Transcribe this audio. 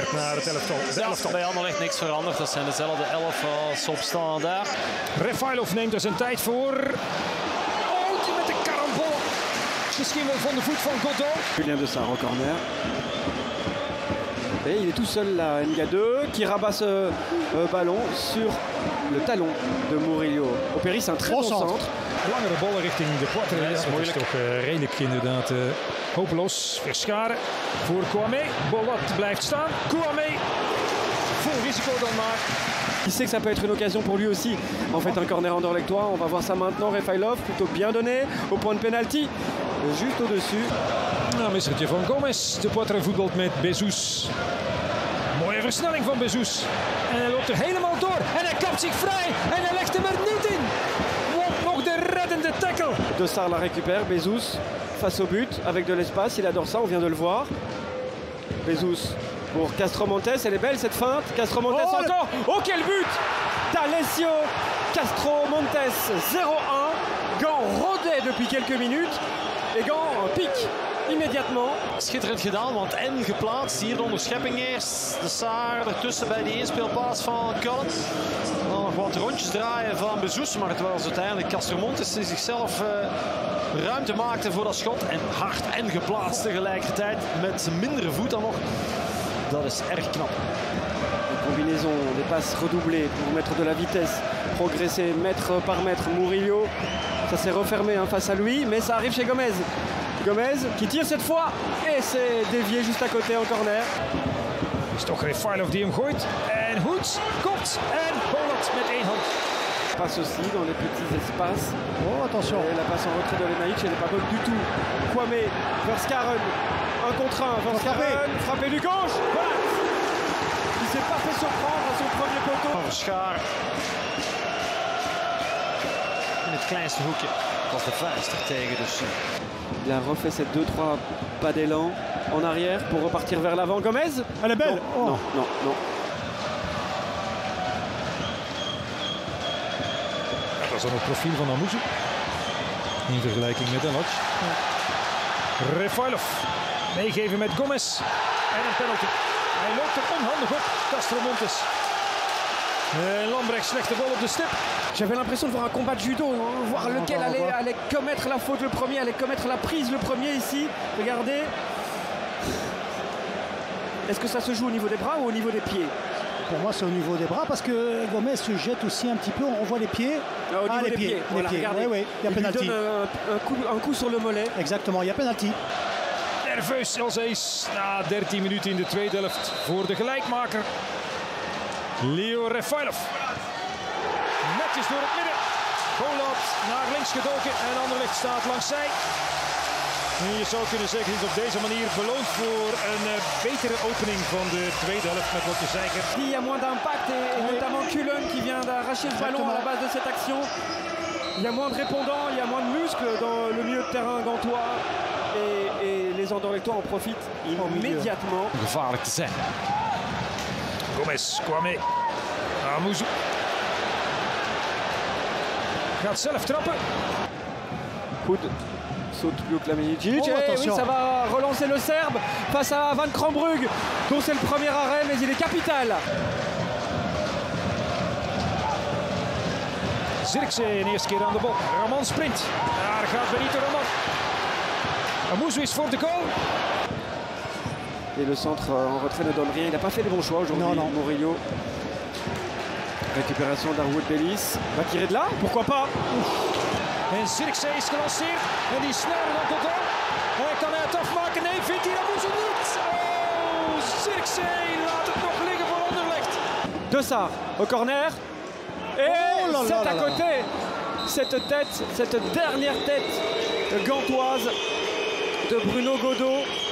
terugkeert naar het elftal. Zelfs bij Anderlecht niks veranderd. Dat zijn dezelfde 11 als op standaard. Refaelov neemt er zijn tijd voor. Oh, met de karambol. Misschien wel van de voet van Godeau. Julien de Sarocan, corner. Et il est tout seul là, Nga2 qui rabat ce ballon sur le talon de Morillo. Opéry, c'est un très bon centre. Langere ballen richting de kwartier. Dat is moeilijk. Toch redelijk inderdaad hopeloos. Weer Scaren voor Kouamé. Bolat blijft staan. Kouamé, vol risico dan maar. Il sait que ça peut être une occasion pour lui aussi. En fait, un corner anderlechtois. On va voir ça maintenant. Refaelov plutôt bien donné au point de penalty. Juste au-dessus. Nou, missertje van Gomez. De Poitre voetbalt met Bezus. Mooie versnelling van Bezus. En hij loopt er helemaal door. En hij kapt zich vrij. En hij legt hem er niet in. Nog de reddende tackle. De Sarla récupère. Bezus face au but. Avec de l'espace. Il adore ça. On vient de le voir. Bezus pour Castro Montes. Elle est belle cette feinte. Castro Montes encore. Oh, quel but! D'Alessio Castro Montes 0-1. Gans rodait depuis quelques minutes. Et Gans pique. Immédiatement. Schitterend gedaan, want en geplaatst. Hier de onderschepping eerst. De Saar ertussen bij die inspeelpaas van Cullet. Dan nog wat rondjes draaien van Bezus. Maar het was uiteindelijk Castro Montes die zichzelf ruimte maakte voor dat schot. En hard en geplaatst tegelijkertijd. Met mindere voet dan nog. Dat is erg knap. De combinaison, des passes redoublées pour mettre de la vitesse. Progresser mètre par mètre. Murillo, ça s'est refermé face à lui. Mais ça arrive chez Gomez. Gomez qui tire cette fois et c'est dévié juste à côté en corner. Is toch Refaelov die hem gooit. En Hoets komt en Bolat met één hand. Passe aussi dans les petits espaces. Oh, attention. Et la passe en retrait de Klamejic, elle n'est pas bonne du tout. Kouamé vers Scaren. Un contre un vers Scaren. Frappé du gauche. Voilà. Il s'est pas fait surprendre à son premier poteau. Schaar. In het kleinste hoekje. Dat was de vuist er tegen dus. Il a refait cette 2-3 pas d'élan en arrière pour repartir vers l'avant. Gomez, elle est belle. Non. Dat is dan het profiel van Amuzu. In vergelijking met Amuzu. Ja. Refaelov. Meegeven met Gomez. En een penalty. Hij loopt er onhandig op. Castro Montes. Lambrecht, slechte bal op de stip. J'avais l'impression de voir un combat de judo, voir lequel allait commettre la faute le premier, allait commettre la prise le premier ici. Regardez. Est-ce que ça se joue au niveau des bras ou au niveau des pieds? Pour moi, c'est au niveau des bras parce que Gomez se jette aussi un petit peu. On voit les pieds. Au niveau des pieds. Voilà, regardez. Oui, il y a pénalty. Un coup sur le mollet. Exactement, il y a penalty. Nerveus Elzees na 13 minuten in de tweede helft voor de gelijkmaker. Leo Refaelov. Netjes door het midden. Bolat naar links gedoken en Anderlecht staat langs zij. Je zou kunnen zeggen, dit is op deze manier beloond voor een betere opening van de tweede helft met wat je zeiken. Il y a moins d'impact et notamment Cullet qui vient d'arracher le ballon à la base de cette action. Il y a moins de répondants, il y a moins de muscles dans le milieu de terrain gantois. Et les Anderlechtois en profitent immédiatement. Gevaarlijk te zijn. Gomez, Kouamé, Amuzu. Gaat zelf trappen. Hoed saute plus haut que Klamejic. Oui, ça va relancer le Serbe face à Van Krambrug, dont c'est le premier arrêt, mais il est capital. Zirkzee, eerste keer aan de bal. Ramon sprint. Daar gaat Benito Ramon. Amuzu is voor de goal. Et le centre en retrait ne donne rien. Il n'a pas fait les bons choix aujourd'hui. Non, Morillo. Récupération d'Arwood Bellis. Va tirer de là? Pourquoi pas? En Zirkzee is gelanceerd. En die sneller dan Godeau. Hij kan het afmaken. Nee, vindt hij Amuzu niet. Oh, Zirkzee laat het nog liggen voor Anderlecht. De Sar au corner. Et c'est à côté. Cette tête, cette dernière tête gantoise de Bruno Godeau.